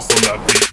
sauce on that beat.